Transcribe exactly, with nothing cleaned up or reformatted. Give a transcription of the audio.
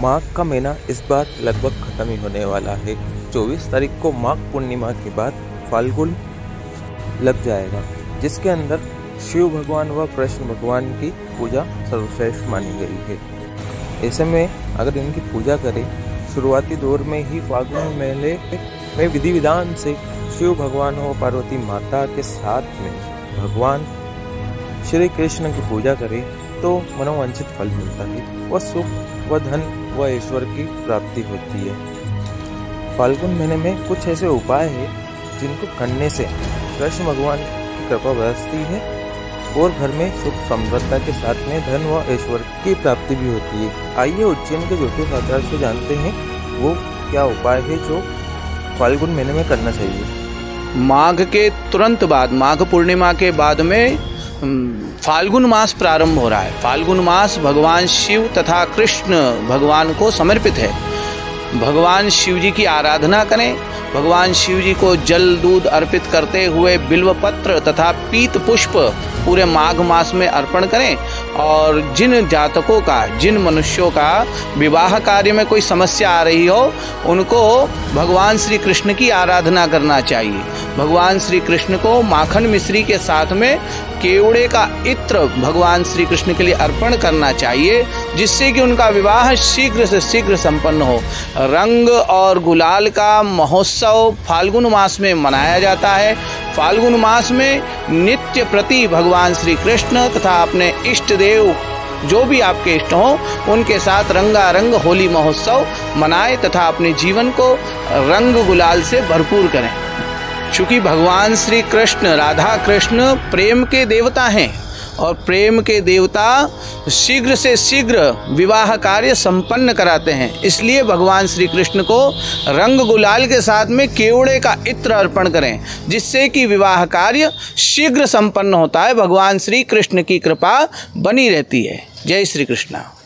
माघ का महीना इस बार लगभग खत्म ही होने वाला है। चौबीस तारीख को माघ पूर्णिमा के बाद फाल्गुन लग जाएगा, जिसके अंदर शिव भगवान व कृष्ण भगवान की पूजा सर्वश्रेष्ठ मानी गई है। ऐसे में अगर इनकी पूजा करें, शुरुआती दौर में ही फाल्गुन मेले में विधि विधान से शिव भगवान और पार्वती माता के साथ में भगवान श्री कृष्ण की पूजा करें तो मनोवांछित फल मिलता है व सुख व धन व ईश्वर की प्राप्ति होती है। फाल्गुन महीने में कुछ ऐसे उपाय हैं जिनको करने से कृष्ण भगवान की कृपा बरसती है और घर में सुख समृद्धता के साथ में धन व ईश्वर की प्राप्ति भी होती है। आइए उज्जैन के ज्योतिष आचार्य से जानते हैं वो क्या उपाय है जो फाल्गुन महीने में करना चाहिए। माघ के तुरंत बाद, माघ पूर्णिमा के बाद में फाल्गुन मास प्रारंभ हो रहा है। फाल्गुन मास भगवान शिव तथा कृष्ण भगवान को समर्पित है। भगवान शिव जी की आराधना करें। भगवान शिव जी को जल दूध अर्पित करते हुए बिल्व पत्र तथा पीत पुष्प पूरे माघ मास में अर्पण करें। और जिन जातकों का, जिन मनुष्यों का विवाह कार्य में कोई समस्या आ रही हो, उनको भगवान श्री कृष्ण की आराधना करना चाहिए। भगवान श्री कृष्ण को माखन मिश्री के साथ में केवड़े का इत्र भगवान श्री कृष्ण के लिए अर्पण करना चाहिए, जिससे कि उनका विवाह शीघ्र से शीघ्र संपन्न हो। रंग और गुलाल का महोत्सव फाल्गुन मास में मनाया जाता है। फाल्गुन मास में नित्य प्रति भगवान श्री कृष्ण तथा अपने इष्ट देव, जो भी आपके इष्ट हों, उनके साथ रंगारंग होली महोत्सव मनाएं तथा अपने जीवन को रंग गुलाल से भरपूर करें। चूँकि भगवान श्री कृष्ण, राधा कृष्ण प्रेम के देवता हैं और प्रेम के देवता शीघ्र से शीघ्र विवाह कार्य संपन्न कराते हैं, इसलिए भगवान श्री कृष्ण को रंग गुलाल के साथ में केवड़े का इत्र अर्पण करें, जिससे कि विवाह कार्य शीघ्र संपन्न होता है। भगवान श्री कृष्ण की कृपा बनी रहती है। जय श्री कृष्ण।